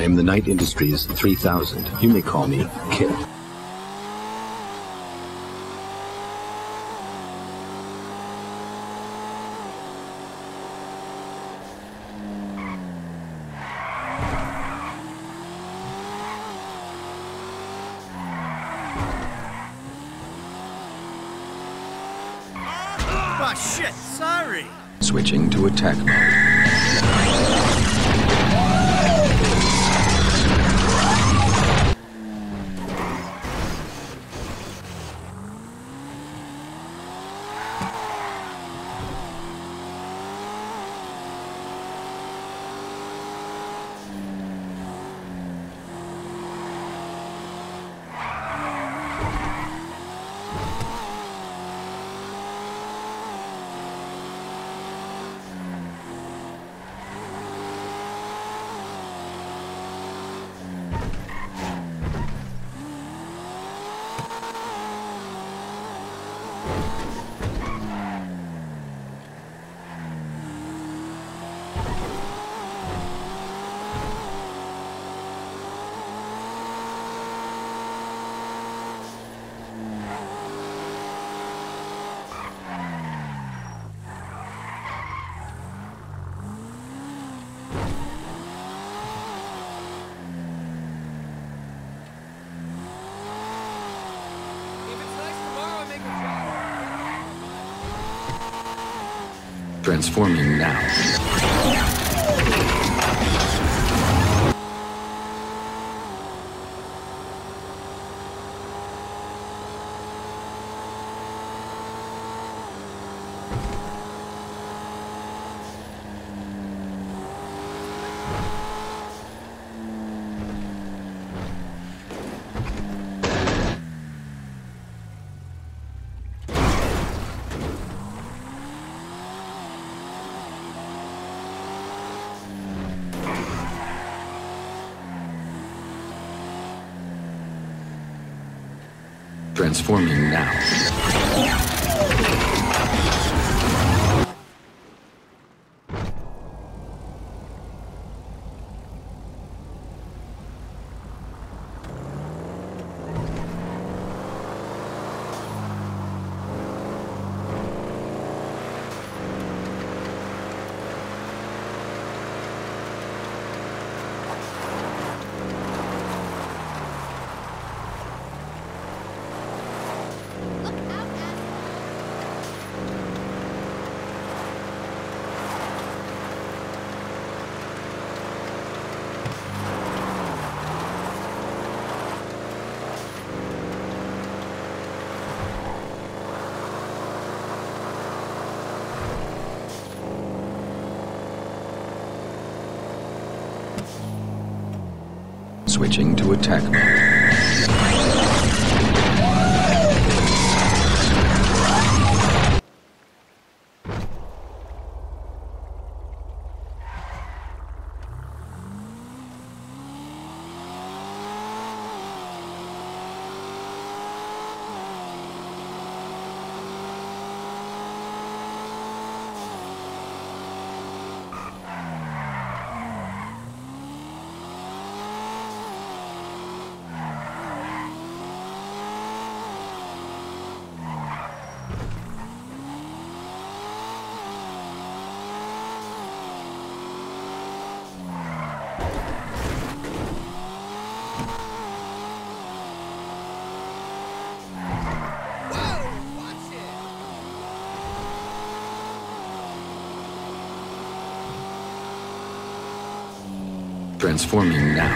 I am the Knight Industries 3000. You may call me Kid. Oh shit, sorry! Switching to attack mode. Transforming now. Transforming now. Switching to attack mode. Transforming now.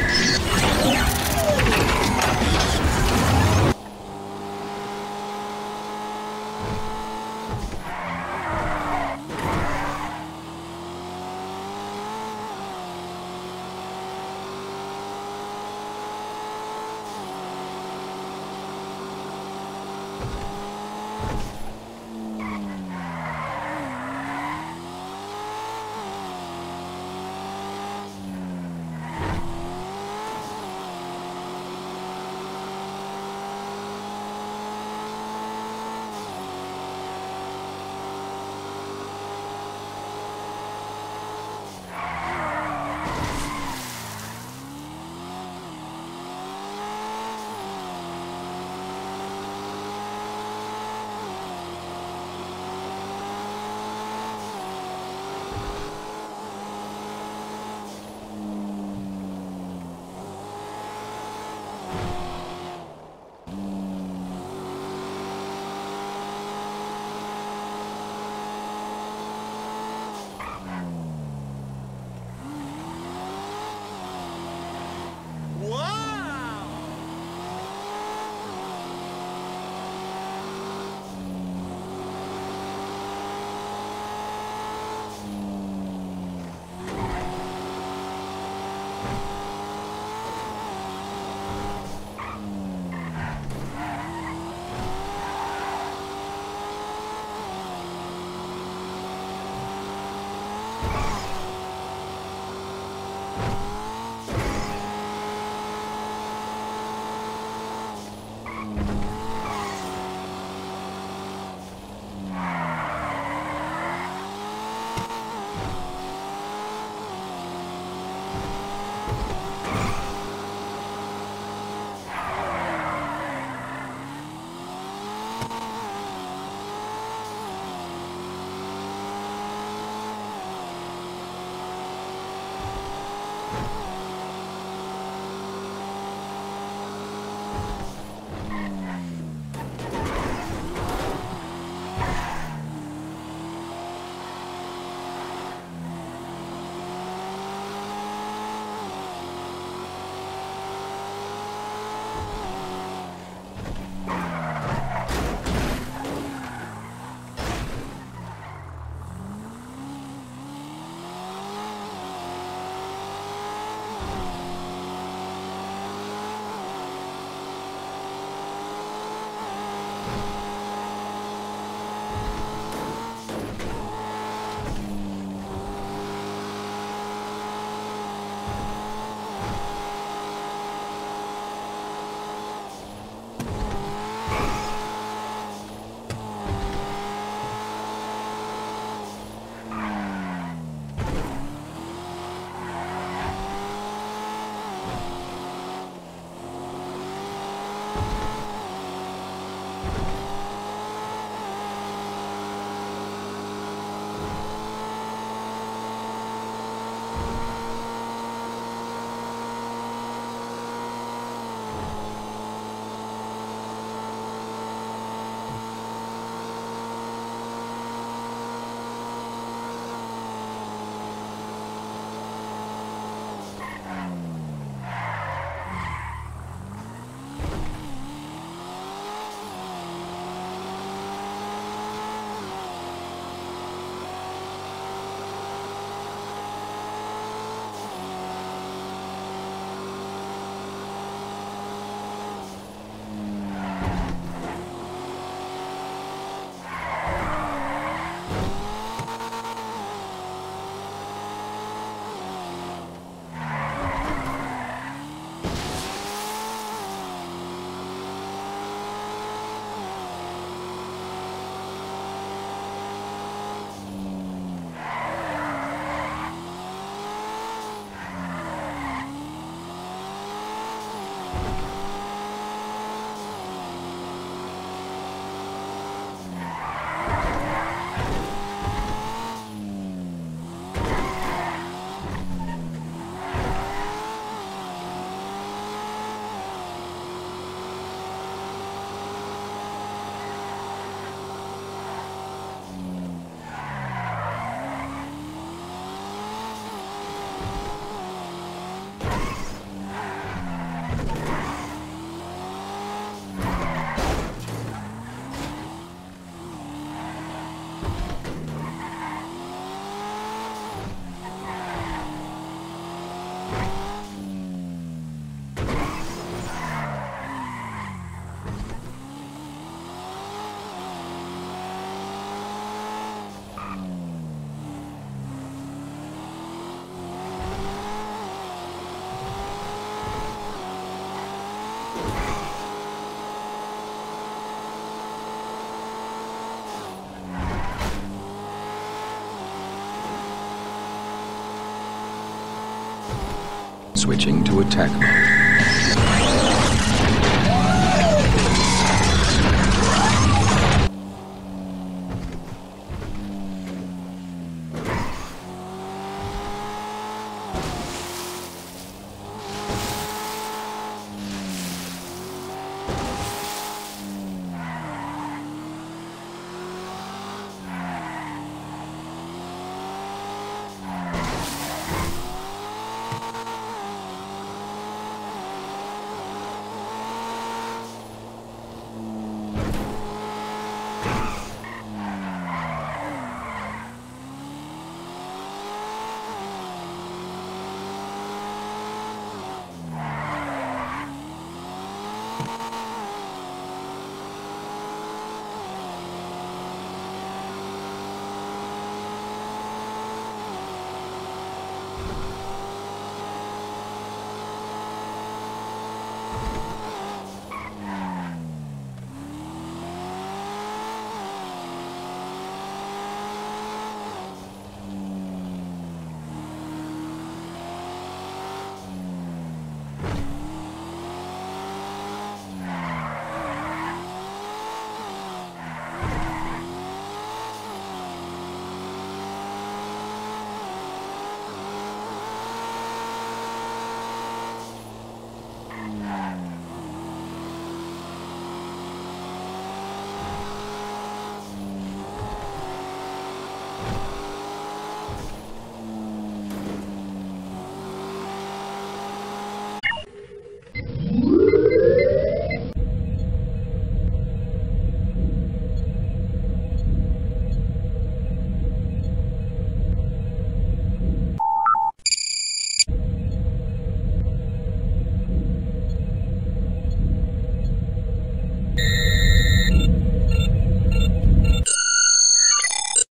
switching to attack mode.